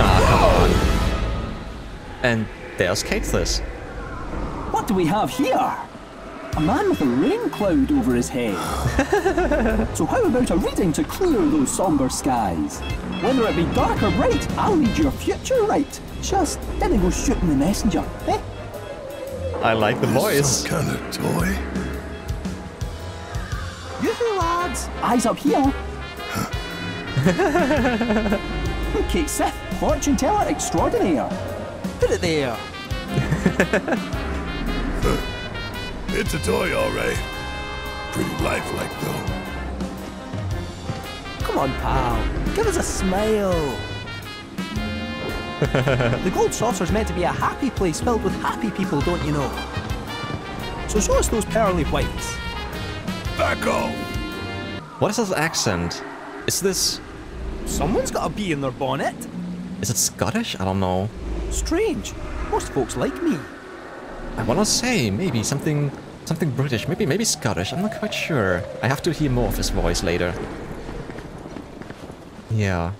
Nah, come on. And there's Cait Sith. What do we have here? A man with a rain cloud over his head. So how about a reading to clear those somber skies? Whether it be dark or bright, I'll read your future right. Just didn't go shooting the messenger, eh? I like the voice. Some kind of toy. You two lads, eyes up here. Cait Sith, fortune teller extraordinaire. Put it there. It's a toy, all right. Pretty lifelike, though. Come on, pal. Give us a smile. The Gold Saucer's meant to be a happy place filled with happy people, don't you know? So show us those pearly whites. Back off! What is this accent? Is this... Someone's got a bee in their bonnet. Is it Scottish? I don't know. Strange. Most folks like me. I wanna say, maybe something British, maybe Scottish, I'm not quite sure. I have to hear more of his voice later. Yeah.